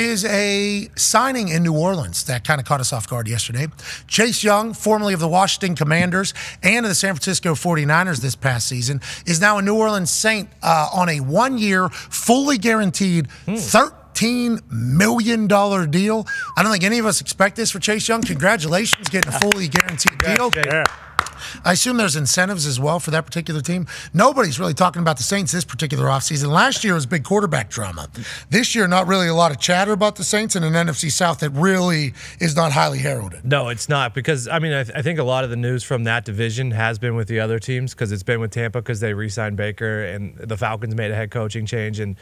is a signing in New Orleans that kind of caught us off guard yesterday. Chase Young, formerly of the Washington Commanders and of the San Francisco 49ers this past season, is now a New Orleans Saint on a one-year, fully guaranteed $13 million deal. I don't think any of us expect this for Chase Young. Congratulations, getting a fully guaranteed deal. Yeah. I assume there's incentives as well for that particular team. Nobody's really talking about the Saints this particular offseason. Last year was big quarterback drama. This year, not really a lot of chatter about the Saints in an NFC South that really is not highly heralded. No, it's not, because, I mean, I think a lot of the news from that division has been with the other teams, because it's been with Tampa because they re-signed Baker and the Falcons made a head coaching change. And,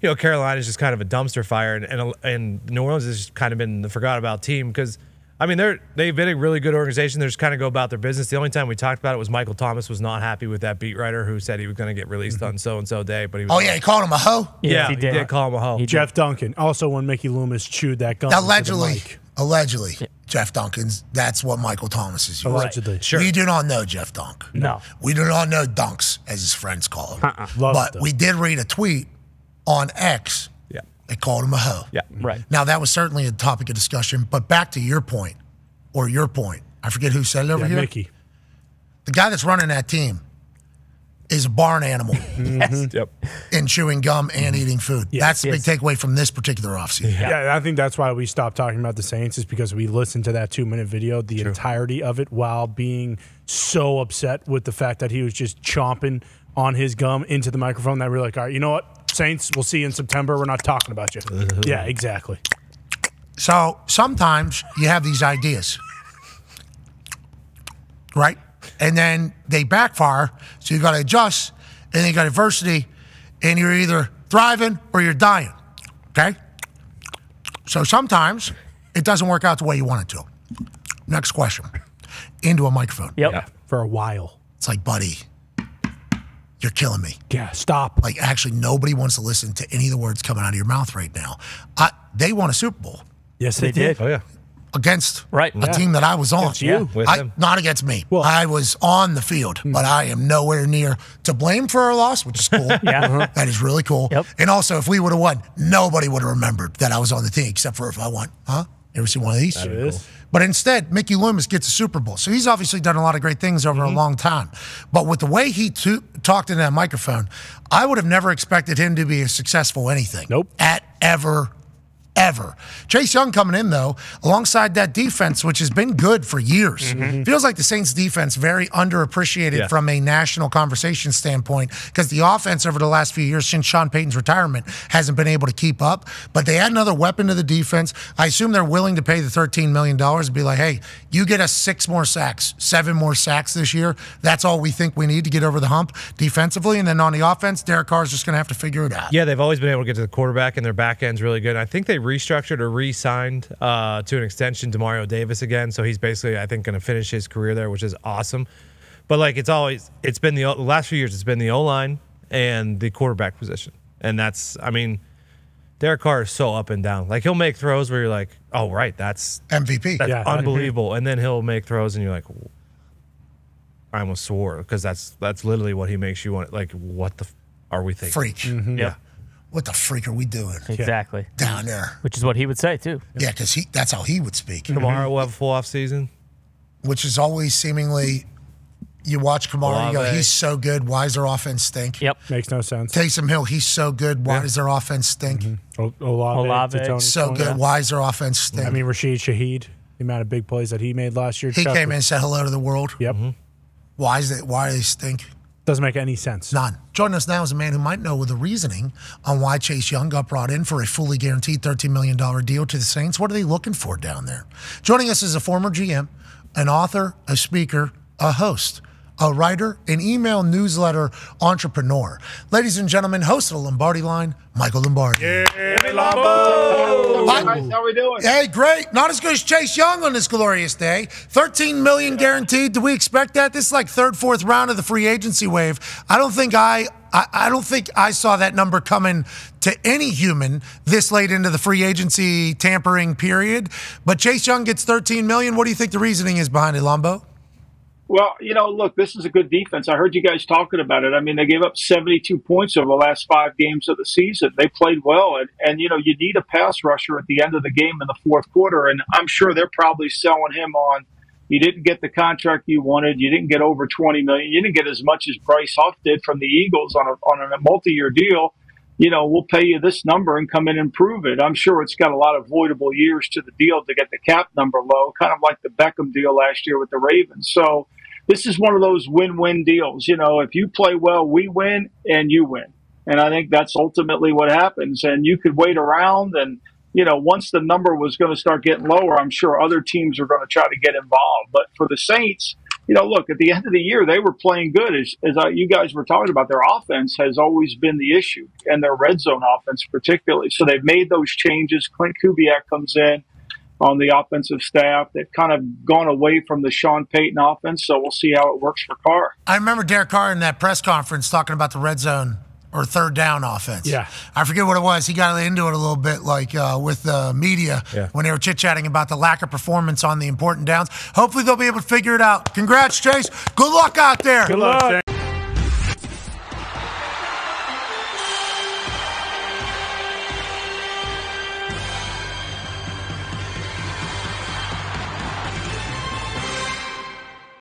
you know, Carolina's just kind of a dumpster fire, and New Orleans has just kind of been the forgot about team because, I mean, they've been a really good organization. They just kind of go about their business. The only time we talked about it was Michael Thomas was not happy with that beat writer who said he was going to get released on so-and-so day. But he was he called him a hoe? Yeah, he did call him a hoe. Jeff Duncan, also when Mickey Loomis chewed that gum. Allegedly, Jeff Duncan's, that's what Michael Thomas is using. Allegedly, sure. We do not know Jeff Dunk. No. We do not know Dunks, as his friends call him. But we did read a tweet on X. They called him a hoe. Yeah, right. Now, that was certainly a topic of discussion, but back to your point. I forget who said it over here. Mickey. The guy that's running that team is a barn animal in chewing gum and eating food. Yes, that's the big takeaway from this particular offseason. Yeah, I think that's why we stopped talking about the Saints, is because we listened to that 2-minute video, the entirety of it, while being so upset with the fact that he was just chomping on his gum into the microphone that we were like, all right, you know what? Saints, we'll see you in September. We're not talking about you. Yeah, exactly. So sometimes you have these ideas, right? And then they backfire, so you got to adjust, and then you got adversity, and you're either thriving or you're dying, okay? So sometimes it doesn't work out the way you want it to. Next question. Into a microphone. Yep. For a while. It's like, buddy, you're killing me. Yeah, stop. Like, actually, nobody wants to listen to any of the words coming out of your mouth right now. They won a Super Bowl. Yes, they did. Oh, yeah. Against a team that I was on. Against you. Not against me. Well, I was on the field, but I am nowhere near to blame for our loss, which is cool. That is really cool. Yep. And also, if we would have won, nobody would have remembered that I was on the team, except for if I won. Ever seen one of these? That is cool. But instead, Mickey Loomis gets a Super Bowl. So he's obviously done a lot of great things over a long time. But with the way he talked into that microphone, I would have never expected him to be a successful anything. Nope. At ever. Chase Young coming in, though, alongside that defense, which has been good for years. Feels like the Saints defense very underappreciated from a national conversation standpoint, because the offense over the last few years since Sean Payton's retirement hasn't been able to keep up. But they add another weapon to the defense. I assume they're willing to pay the $13 million and be like, hey, you get us 6 more sacks, 7 more sacks this year. That's all we think we need to get over the hump defensively. And then on the offense, Derek Carr's just going to have to figure it out. Yeah, they've always been able to get to the quarterback, and their back end's really good. I think they restructured or re-signed to an extension to Mario Davis again, so he's basically, I think, going to finish his career there, which is awesome. But like, it's been the last few years, it's been the O-line and the quarterback position, and that's, I mean, Derek Carr is so up and down. Like, he'll make throws where you're like, oh right, that's MVP, that's unbelievable, and then he'll make throws and you're like, I almost swore, because that's literally what he makes you want. Like, what the f are we thinking? Freak. What the freak are we doing? Exactly. Down there. Which is what he would say, too. Yeah, because that's how he would speak. Kamara will have a full off season. Which is always seemingly, you watch Kamara, you go, he's so good, why does their offense stink? Yep. Makes no sense. Taysom Hill, he's so good, why does their offense stink? Olave. So good, why does their offense stink? I mean, Rashid Shaheed, the amount of big plays that he made last year. He came in and said hello to the world. Yep. Why do they stink? Doesn't make any sense. None. Joining us now is a man who might know the reasoning on why Chase Young got brought in for a fully guaranteed $13 million deal to the Saints. What are they looking for down there? Joining us is a former GM, an author, a speaker, a host, a writer, an email newsletter entrepreneur. Ladies and gentlemen, host of the Lombardi Line, Michael Lombardi. Yeah, Lombo! How we doing? Hey, great. Not as good as Chase Young on this glorious day. $13 million guaranteed. Do we expect that? This is like third, fourth round of the free agency wave. I don't think I saw that number coming to any human this late into the free agency tampering period. But Chase Young gets $13 million. What do you think the reasoning is behind it, Lombo? Well, you know, look, this is a good defense. I heard you guys talking about it. I mean, they gave up 72 points over the last 5 games of the season. They played well. And you know, you need a pass rusher at the end of the game in the fourth quarter. And I'm sure they're probably selling him on, you didn't get the contract you wanted. You didn't get over $20 million. You didn't get as much as Bryce Huff did from the Eagles on a multi-year deal. You know, we'll pay you this number and come in and prove it. I'm sure it's got a lot of voidable years to the deal to get the cap number low, kind of like the Beckham deal last year with the Ravens. So this is one of those win-win deals. You know, if you play well, we win and you win. And I think that's ultimately what happens. And you could wait around and, you know, once the number was going to start getting lower, I'm sure other teams are going to try to get involved. But for the Saints, you know, look, at the end of the year, they were playing good. As you guys were talking about, their offense has always been the issue, and their red zone offense particularly. So they've made those changes. Clint Kubiak comes in on the offensive staff. They've kind of gone away from the Sean Payton offense, so we'll see how it works for Carr. I remember Derek Carr in that press conference talking about the red zone or third down offense. Yeah. I forget what it was. He got into it a little bit like with the media when they were chit-chatting about the lack of performance on the important downs. Hopefully they'll be able to figure it out. Congrats, Chase. Good luck out there. Good luck, Chase.